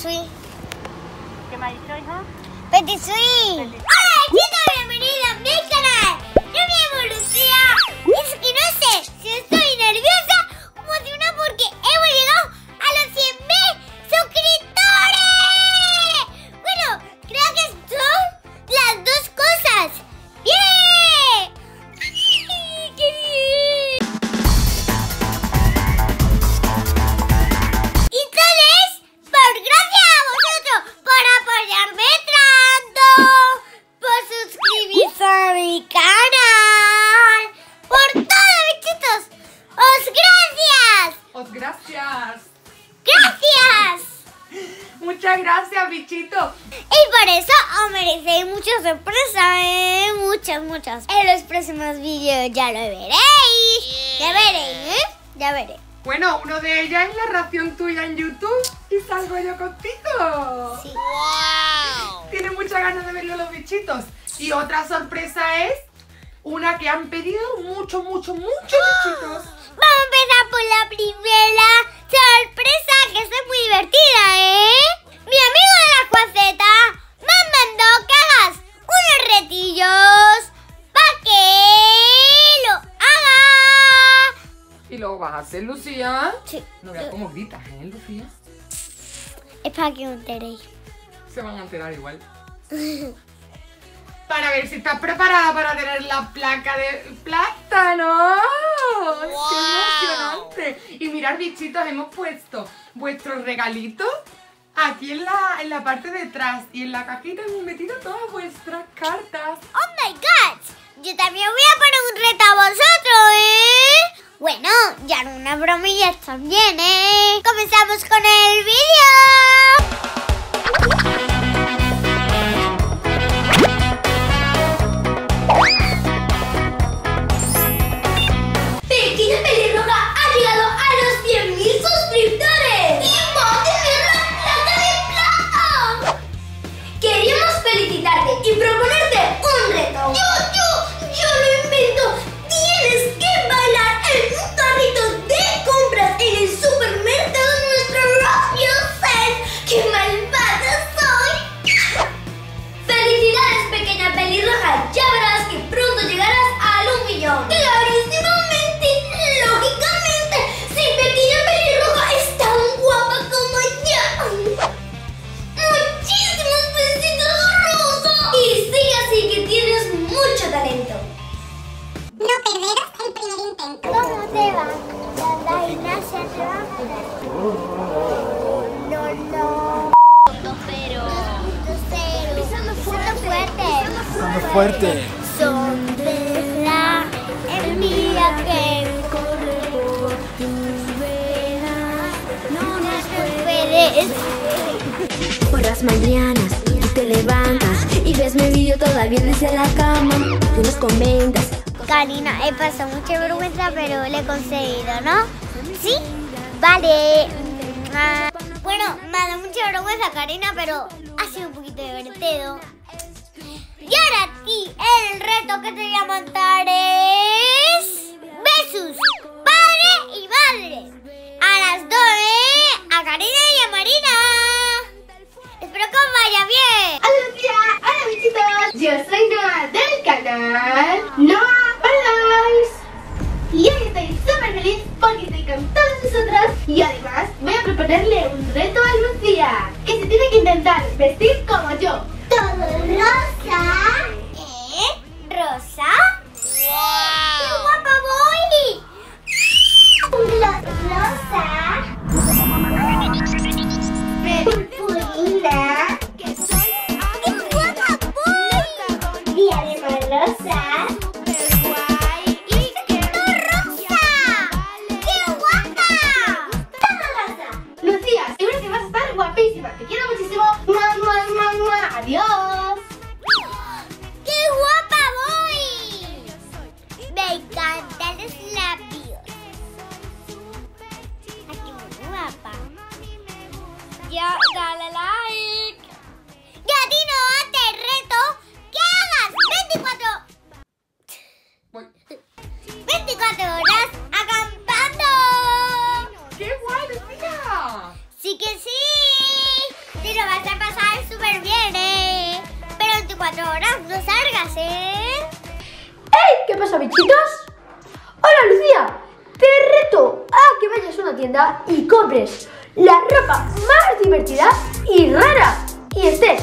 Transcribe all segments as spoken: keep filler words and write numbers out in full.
Suisse. ¿Qué me ha dicho, hija? Petit Suisse. Hola chicos, bienvenidos a mi canal. Yo me llamo Lucía. Es que no sé si estoy nerviosa o emocionada porque hemos llegado a los cien mil suscriptores. Bueno, creo que son las dos cosas. ¡Bien! ¡Ay, qué bien! Y tal es por gracias a vosotros por apoyarme tanto, por suscribirse a mi canal, por todo, bichitos. ¡Os gracias! ¡Os gracias! ¡Gracias! Muchas gracias, bichitos. Y por eso os merecéis muchas sorpresas, ¿eh? Muchas, muchas. En los próximos vídeos ya lo veréis. Ya veréis, ¿eh? Ya veréis. Bueno, uno de ellas es la reacción tuya en YouTube y salgo yo contigo. Sí. ¡Wow! Tienen muchas ganas de verlo los bichitos. Y otra sorpresa es una que han pedido mucho, mucho, mucho, bichitos. Vamos a empezar por la primera sorpresa, que es muy divertida, ¿eh? Mi amigo de la cuaceta me han mandado que hagas unos retillos para que lo haga. ¿Y lo vas a hacer, Lucía? Sí. No veas cómo gritas, ¿eh, Lucía? Es para que os enteréis. Se van a enterar igual. Para ver si estás preparada para tener la placa de plátano. Wow. ¡Qué emocionante! Y mirad, bichitos, hemos puesto vuestros regalitos aquí en la, en la parte de atrás. Y en la cajita hemos metido todas vuestras cartas. ¡Oh, my God! Yo también voy a poner un reto a vosotros, ¿eh? Bueno, ya no unas bromillas también, ¿eh? ¡Comenzamos con el vídeo! Fuerte. Son de la envidia que corre por tus venas. No nos puedes. Por las mañanas tú te levantas y ves mi vídeo todavía desde la cama. Tú nos comentas. Karina, he pasado mucha vergüenza, pero lo he conseguido, ¿no? ¿Sí? Vale. Bueno, me ha dado mucha vergüenza, Karina, pero ha sido un poquito divertido. Y ahora a ti, el reto que te voy a montar es... Besos, padre y madre. A las dos, ¿eh? A Karina y a Marina. Espero que os vaya bien. Hola, Lucía. Hola, bichitos. Yo soy Noah del canal Noah Lives. Y hoy estoy súper feliz porque estoy con todos vosotros. Y además voy a proponerle un reto a Lucía, que se tiene que intentar vestir como yo. Todo rosa. ¿Eh? ¿Rosa? ¡Wow! ¡Qué guapa voy! Rosa. Purpurina. ¡Qué guapa voy! Y además rosa. ¡Adiós! ¡Qué guapa voy! Me encantan los labios. ¡Ay, qué guapa! Ya, dale like. Y a ti, Noah, te reto que hagas veinticuatro ¿Qué pasa, bichitos? ¡Hola, Lucía! Te reto a que vayas a una tienda y compres la ropa más divertida y rara y estés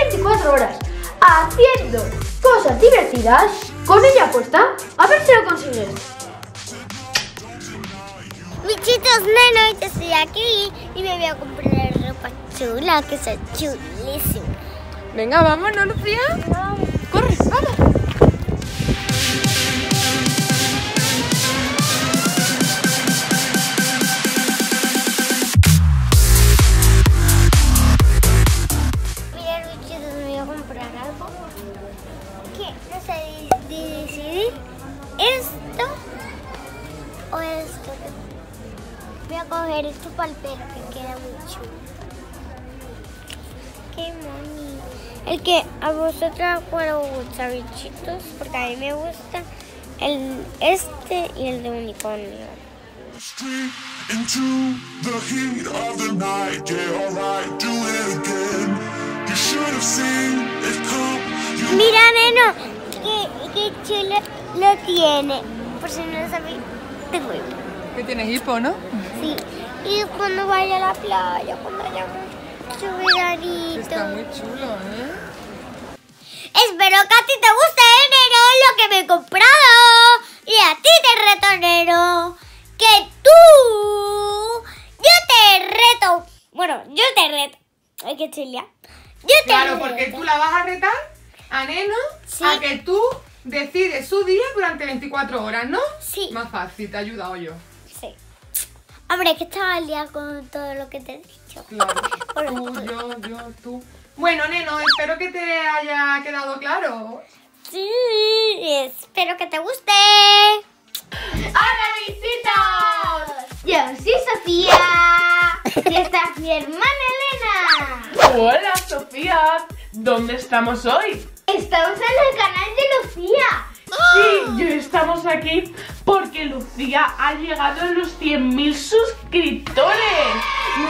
veinticuatro horas haciendo cosas divertidas con ella puesta. A ver si lo consigues. Bichitos, neno, yo estoy aquí y me voy a comprar ropa chula, que sea chulísima. Venga, vámonos, Lucía. Vamos. Corre, vamos. Coger esto para el pelo, que queda muy chulo. Qué bonito. El que a vosotros os gusta, bichitos, porque a mí me gusta el este y el de unicornio. Mira, neno, qué, qué chulo lo tiene. Por si no lo sabéis, tengo hipo. ¿Qué tienes, hipo, no? Sí. Y cuando vaya a la playa, cuando haya mucho veranito. Está muy chulo, ¿eh? Espero que a ti te guste, enero, lo que me he comprado. Y a ti te reto, enero, que tú... Yo te reto. Bueno, yo te reto. Ay, qué chilea. Yo te claro, reto. Claro, porque tú la vas a retar a neno, sí, a que tú decides su día durante veinticuatro horas, ¿no? Sí. Más fácil, te he ayudado yo. Hombre, que estaba liada con todo lo que te he dicho. Claro. Tú, yo, yo, tú. Bueno, neno, espero que te haya quedado claro. Sí, espero que te guste. ¡Hola, visitos! Yo soy Sofía. Y esta es mi hermana Elena. Hola, Sofía. ¿Dónde estamos hoy? Estamos en el canal de Lucía. Sí, yo estamos aquí porque Lucía ha llegado a los cien mil suscriptores.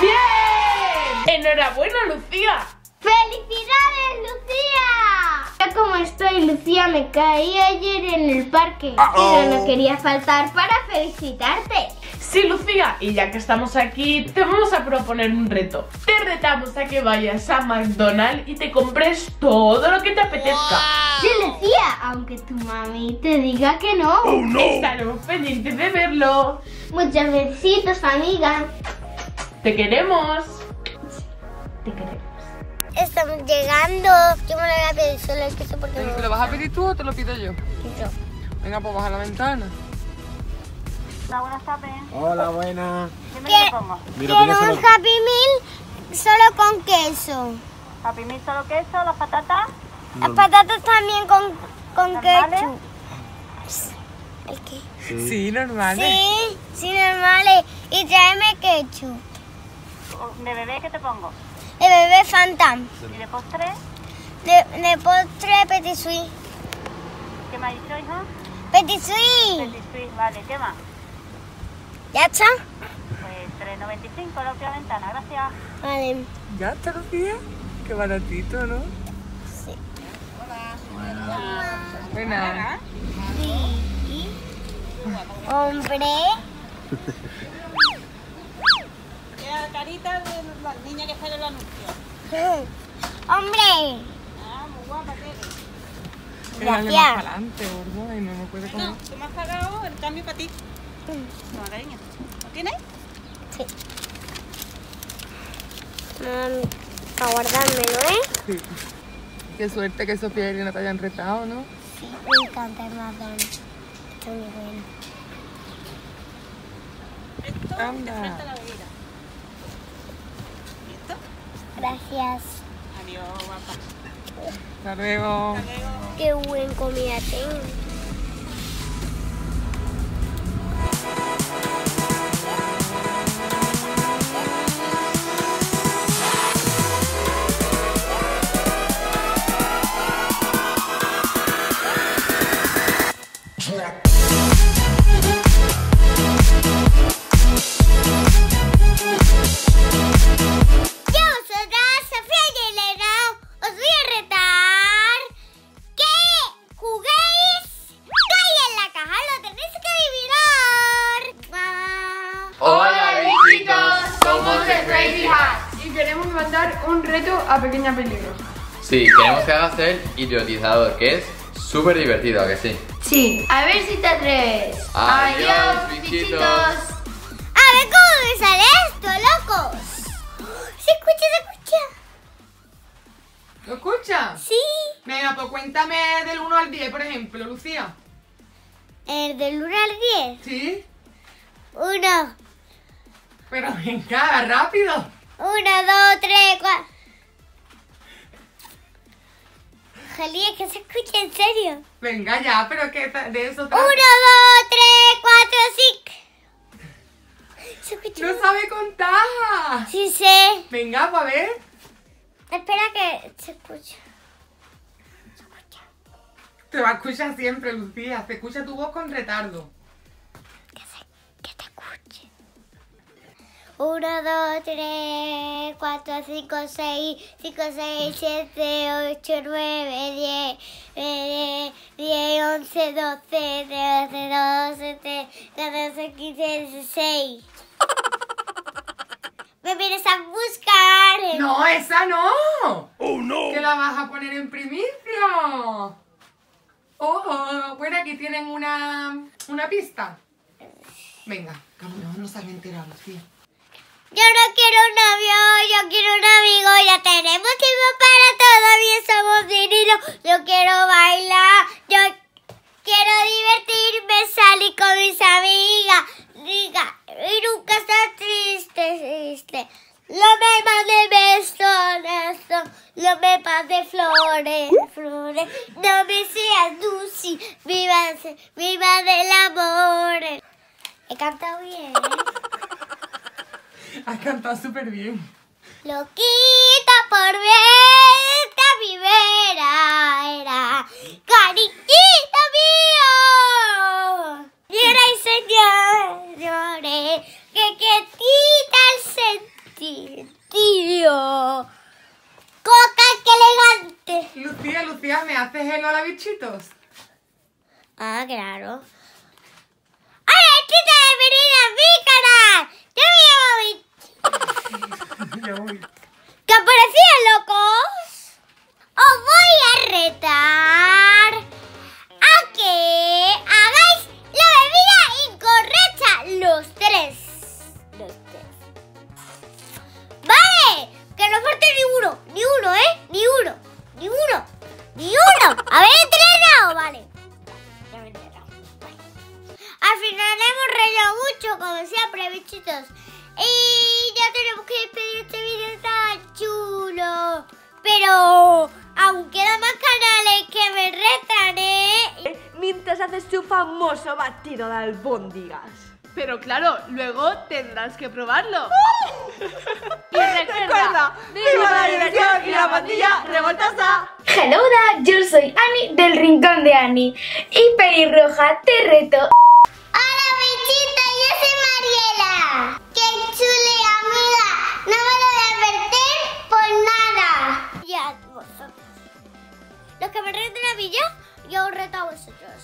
¡Bien! ¡Enhorabuena, Lucía! ¡Felicidades, Lucía! Ya como estoy, Lucía, me caí ayer en el parque, pero no quería faltar para felicitarte. Sí, Lucía, y ya que estamos aquí, te vamos a proponer un reto. Te retamos a que vayas a McDonald's y te compres todo lo que te apetezca. Wow. Sí, Lucía, aunque tu mami te diga que no. Oh, no. Estaremos pendientes de verlo. Muchos besitos, amiga. Te queremos. Te queremos. Estamos llegando. Yo me lo voy a pedir solo el queso porque... ¿Te lo vas a pedir tú o te lo pido yo? Yo. Venga, pues baja la ventana. Hola, buenas tardes. Hola, buenas. Quiero un Happy Meal solo con queso. Happy Meal solo queso, las patatas. Las patatas también con, con queso. ¿El qué? Sí, sí, normales. Sí, sí, normales. Y tráeme ketchup. ¿De bebé qué te pongo? De bebé Fanta. ¿Y de postre? De, de postre Petit Suisse. ¿Qué me ha dicho, hija? Petit Suisse. Petit Suisse, vale, ¿qué más? ¿Ya está? Pues tres noventa y cinco la última ventana, gracias. Vale. ¿Ya está, Lucía? Qué baratito, ¿no? Sí. Hola. Hola. Buenas. Sí. Hombre. La carita de la niña que sale el anuncio. Sí. Hombre. Ah, muy guapa que eres. Gracias. Más para adelante, gordo, y no me puede comer. No, tú me has pagado el cambio para ti. No, cariño. ¿Lo tienes? Sí. Um, a guardármelo, ¿eh? Sí. Qué suerte que Sofía y Elena te hayan retado, ¿no? Sí, me encanta el McDonald's. Está muy bueno. Esto anda. Te falta la bebida. ¿Listo? Gracias. Adiós, guapa. Hasta luego. Hasta luego. Qué buen comida tengo. Juguéis queremos mandar un reto a Pequeña Peligrosa. Sí, queremos que hagas el hipnotizador, que es súper divertido, ¿a que sí? Sí. A ver si te atreves. Adiós, Adiós bichitos. bichitos. A ver cómo me sale esto, locos. Se escucha, se escucha. ¿Lo escuchas? Sí. Venga, pues cuéntame del uno al diez, por ejemplo, Lucía. ¿El del uno al diez? Sí. Uno. Pero venga, rápido. uno, dos, tres, cuatro. Jalía, que se escuche en serio. Venga ya, pero que de eso trata. uno, dos, tres, cuatro, cinco. No sabe contar. Sí sé. Venga, pues a ver. Espera que se escuche. Se escucha. Te va a escuchar siempre, Lucía. Se escucha tu voz con retardo. uno, dos, tres, cuatro, cinco, seis, cinco, seis, siete, ocho, nueve, diez, diez, once, doce, trece, doce, catorce, quince, dieciséis. ¡Me vienes a buscar! ¡No, esa no! ¡Oh, no! ¡Que la vas a poner en primicia! ¡Oh, oh! Bueno, aquí tienen una, una pista. Venga, cabrón, no se han enterado, Lucía. Yo no quiero un novio, yo quiero un amigo, ya tenemos tiempo para todo, bien somos vinilos. Yo quiero bailar, yo quiero divertirme, salir con mis amigas, diga, y nunca estar triste, triste. No me mande besos, no me mande flores, flores, no me seas dulce, viva, viva del amor. He cantado bien, ¿eh? Has cantado súper bien. Loquita por verte a mi vera, era cariñito mío. Llora y señor, lloré, que quietita el sentido. Coca, que elegante. Lucía, Lucía, ¿me haces el hola, bichitos? Ah, claro. ¿Qué parecían, locos? Os voy a retar a que hagáis la bebida incorrecta los tres. Los tres. Vale, que no falte ni uno, ni uno, ¿eh? Ni uno, ni uno, ni uno. A ver, entrenado, vale. Al final hemos reído mucho, como siempre, bichitos. Y ya tenemos que despedir este vídeo tan chulo. Pero aún quedan más canales que me retan, ¿eh? Mientras haces tu famoso batido de albóndigas. Pero claro, luego tendrás que probarlo. Y recuerda, viva la diversión y la pandilla revoltosa. Hello there, yo soy Ani del rincón de Ani. Y pelirroja, te reto. Hola, bichita, yo soy Mariela. ¡Qué chule, amiga! No me lo voy a perder por nada. Ya, vosotros. Los que me reten a mí yo, yo os reto a vosotros.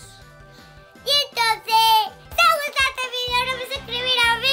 Y entonces, si os gusta este vídeo, no me suscribirán a mí.